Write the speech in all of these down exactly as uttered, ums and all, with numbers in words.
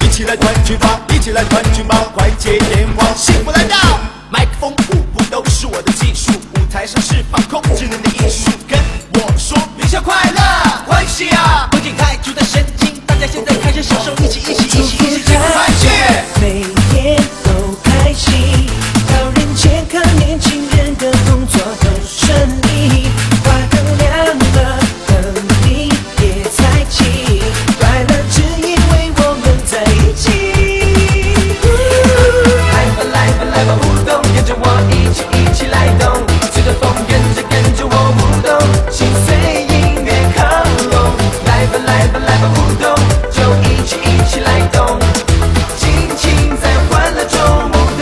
一起来团聚吧，一起来团聚吧，快接电话，幸福来到。麦克风、舞步都是我的技术，舞台上释放控制能的艺术。跟我说，元宵快乐，欢喜啊！绷紧太久的神经，大家现在开始享受，一起一起一起一起团聚，每天都开心。 健康年轻人的工作都顺利，花灯亮了，灯谜也猜起，快乐只因为我们在一起。来吧来吧来吧舞动，跟着我一起一起来动，随着风跟着跟着我舞动，心随音乐靠拢。来吧来吧来吧舞动，就一起一起来动，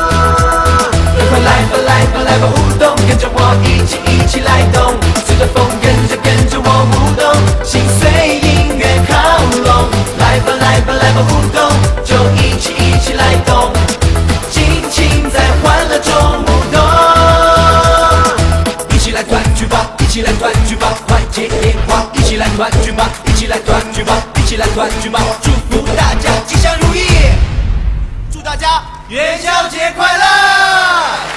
尽情在欢乐中。 来吧舞动，跟着我一起一起来动，随着风跟着跟着我舞动，心随音乐靠拢。来吧来吧来吧舞动，就一起一起来动，尽情在欢乐中舞动。一起来团聚吧，一起来团聚吧，快接电话，一起来团聚吧，一起来团聚吧，一起来团聚吧，祝福大家吉祥如意，祝大家元宵节快乐。